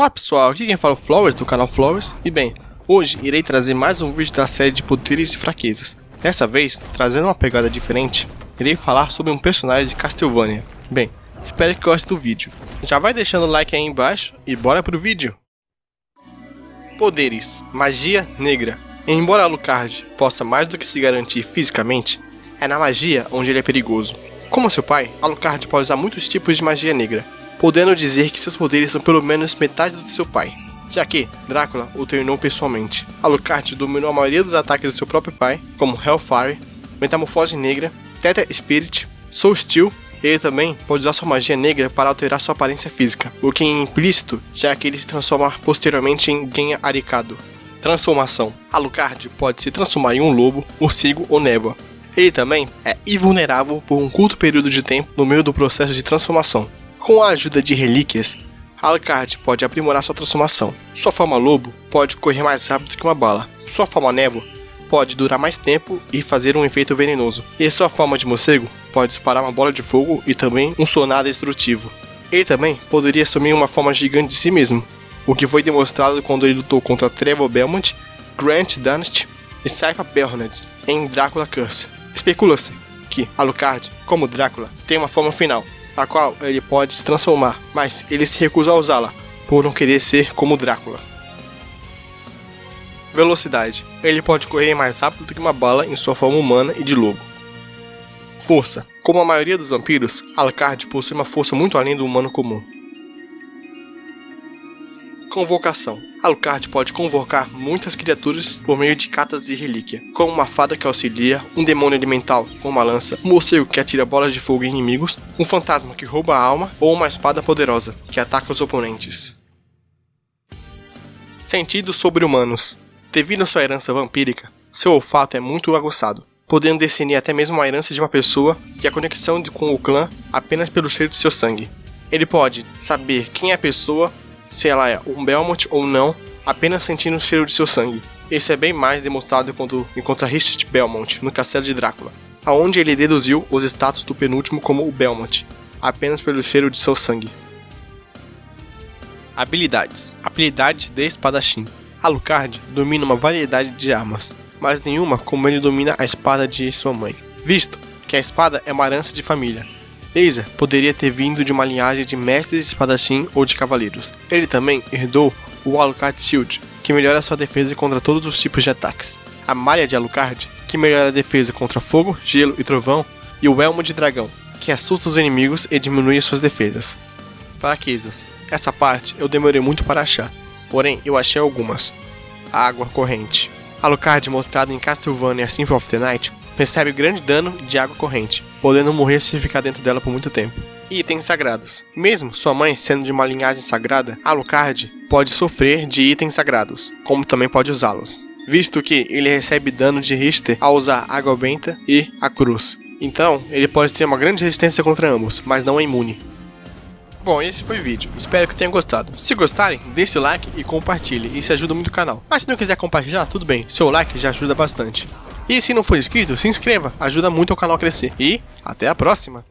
Olá pessoal, aqui quem fala é o Flowers do canal Flowers e bem, hoje irei trazer mais um vídeo da série de poderes e fraquezas. Dessa vez, trazendo uma pegada diferente, irei falar sobre um personagem de Castlevania. Bem, espero que goste do vídeo. Já vai deixando o like aí embaixo e bora pro vídeo! Poderes: Magia Negra. Embora Alucard possa mais do que se garantir fisicamente, é na magia onde ele é perigoso. Como seu pai, Alucard pode usar muitos tipos de magia negra, podendo dizer que seus poderes são pelo menos metade do de seu pai, já que Drácula o treinou pessoalmente. Alucard dominou a maioria dos ataques do seu próprio pai, como Hellfire, Metamorfose Negra, Tetra Spirit, Soul Steel. Ele também pode usar sua magia negra para alterar sua aparência física, o que é implícito, já que ele se transforma posteriormente em Genha Aricado. Transformação: Alucard pode se transformar em um lobo, morcego ou névoa. Ele também é invulnerável por um curto período de tempo no meio do processo de transformação. Com a ajuda de relíquias, Alucard pode aprimorar sua transformação. Sua forma lobo pode correr mais rápido que uma bala. Sua forma névoa pode durar mais tempo e fazer um efeito venenoso. E sua forma de morcego pode disparar uma bola de fogo e também um sonar destrutivo. Ele também poderia assumir uma forma gigante de si mesmo, o que foi demonstrado quando ele lutou contra Trevor Belmont, Grant Dunst e Sypha Belnades em Drácula Curse. Especula-se que Alucard, como Drácula, tem uma forma final, a qual ele pode se transformar, mas ele se recusa a usá-la, por não querer ser como Drácula. Velocidade: ele pode correr mais rápido do que uma bala em sua forma humana e de lobo. Força: como a maioria dos vampiros, Alucard possui uma força muito além do humano comum. Convocação: Alucard pode convocar muitas criaturas por meio de cartas de relíquia, como uma fada que auxilia, um demônio elemental com uma lança, um morcego que atira bolas de fogo em inimigos, um fantasma que rouba a alma ou uma espada poderosa que ataca os oponentes. Sentidos sobre-humanos: devido à sua herança vampírica, seu olfato é muito aguçado, podendo discernir até mesmo a herança de uma pessoa e a conexão com o clã apenas pelo cheiro do seu sangue. Ele pode saber quem é a pessoa, se ela é um Belmont ou não, apenas sentindo o cheiro de seu sangue. Isso é bem mais demonstrado quando encontra Richter Belmont no castelo de Drácula, aonde ele deduziu os status do penúltimo como o Belmont, apenas pelo cheiro de seu sangue. Habilidades: habilidade de espadachim. Alucard domina uma variedade de armas, mas nenhuma como ele domina a espada de sua mãe, visto que a espada é uma herança de família. Neysa poderia ter vindo de uma linhagem de mestres de espadachim ou de cavaleiros. Ele também herdou o Alucard Shield, que melhora sua defesa contra todos os tipos de ataques, a Malha de Alucard, que melhora a defesa contra fogo, gelo e trovão, e o Elmo de Dragão, que assusta os inimigos e diminui suas defesas. Fraquezas: essa parte eu demorei muito para achar, porém eu achei algumas. A água corrente: Alucard, mostrado em Castlevania Symphony of the Night, recebe grande dano de água corrente, podendo morrer se ficar dentro dela por muito tempo. Itens sagrados: mesmo sua mãe sendo de uma linhagem sagrada, Alucard pode sofrer de itens sagrados, como também pode usá-los, visto que ele recebe dano de Richter ao usar água benta e a cruz. Então, ele pode ter uma grande resistência contra ambos, mas não é imune. Bom, esse foi o vídeo, espero que tenham gostado. Se gostarem, deixe o like e compartilhe, isso ajuda muito o canal. Mas se não quiser compartilhar, tudo bem, seu like já ajuda bastante. E se não for inscrito, se inscreva, ajuda muito o canal a crescer. E até a próxima!